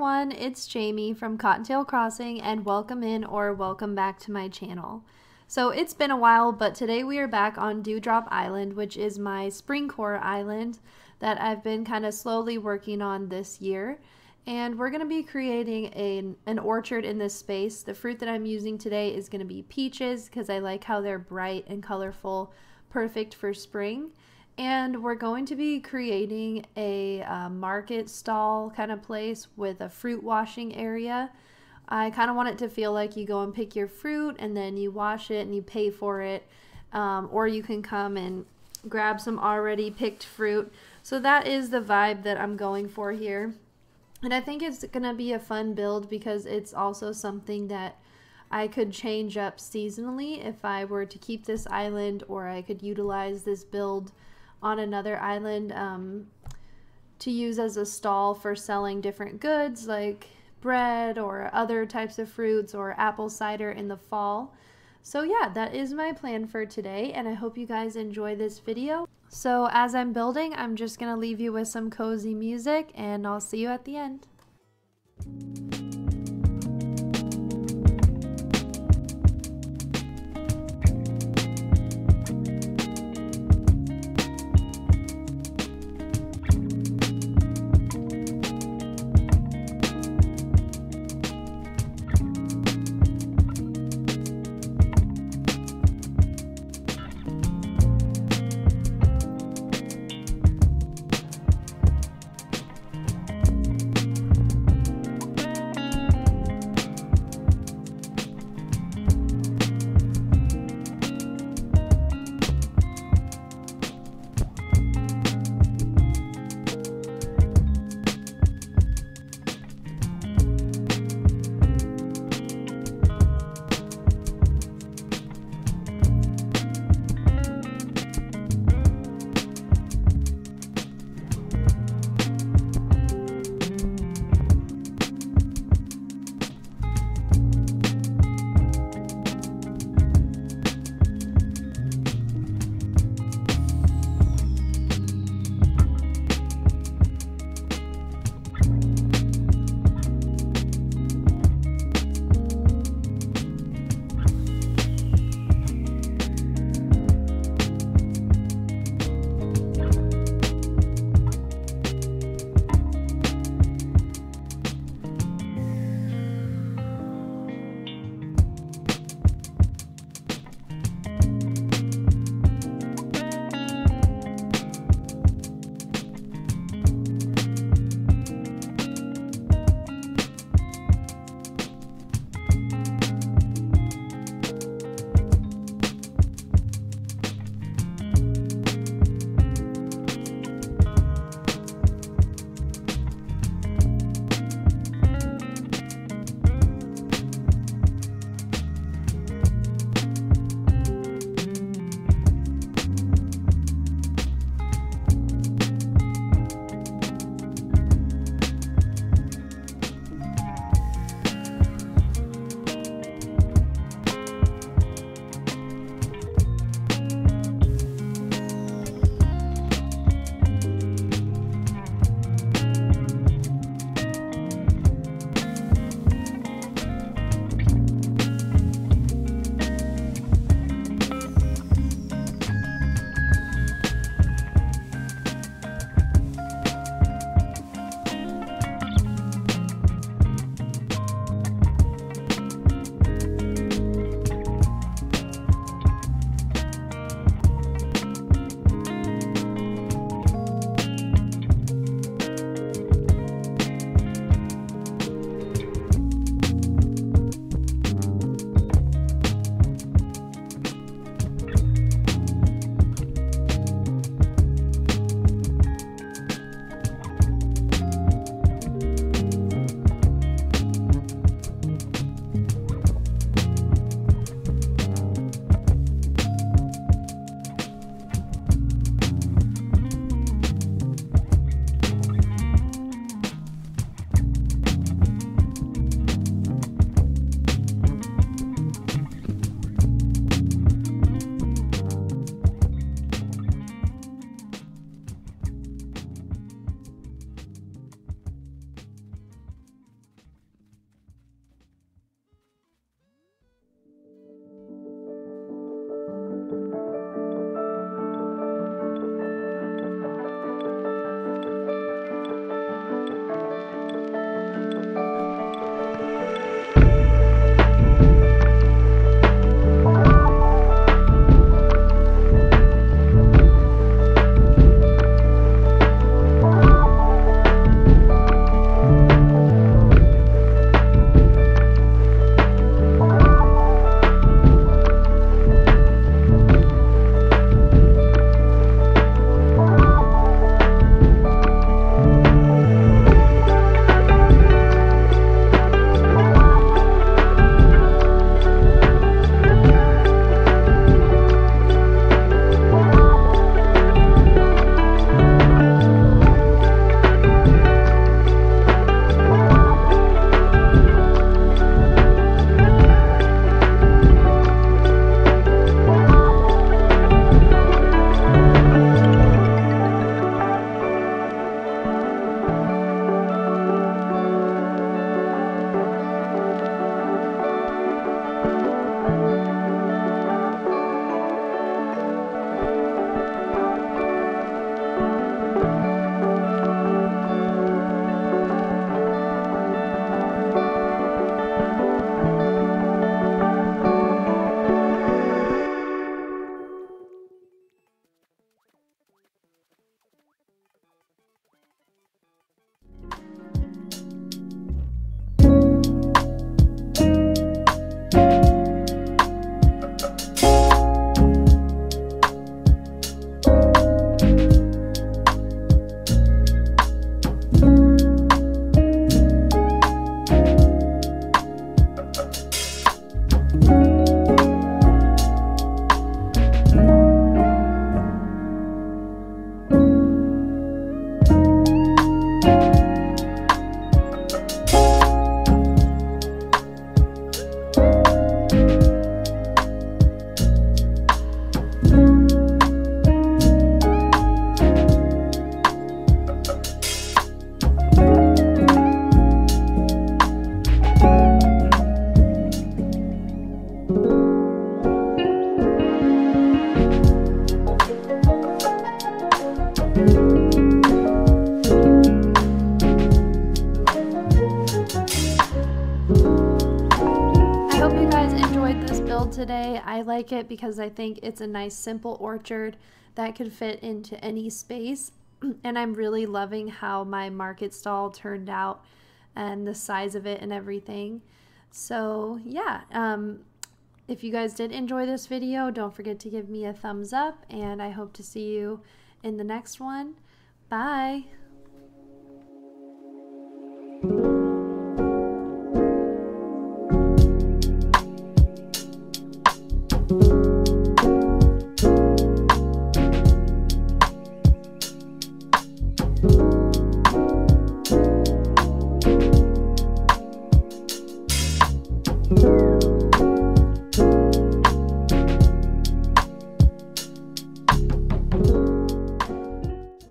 everyone, it's Jamie from Cottontail Crossing and welcome in or welcome back to my channel. So it's been a while, but today we are back on Dewdrop Island, which is my spring core island that I've been kind of slowly working on this year. And we're going to be creating an orchard in this space. The fruit that I'm using today is going to be peaches because I like how they're bright and colorful, perfect for spring. And we're going to be creating a market stall kind of place with a fruit washing area. I kind of want it to feel like you go and pick your fruit and then you wash it and you pay for it. Or you can come and grab some already picked fruit. So that is the vibe that I'm going for here. And I think it's going to be a fun build because it's also something that I could change up seasonally if I were to keep this island, or I could utilize this build on another island to use as a stall for selling different goods like bread or other types of fruits or apple cider in the fall. So yeah, that is my plan for today, and I hope you guys enjoy this video. So as I'm building, I'm just gonna leave you with some cozy music, and I'll see you at the end. like it because I think it's a nice simple orchard that could fit into any space. And I'm really loving how my market stall turned out and the size of it and everything. So yeah, if you guys did enjoy this video, don't forget to give me a thumbs up, and I hope to see you in the next one. Bye!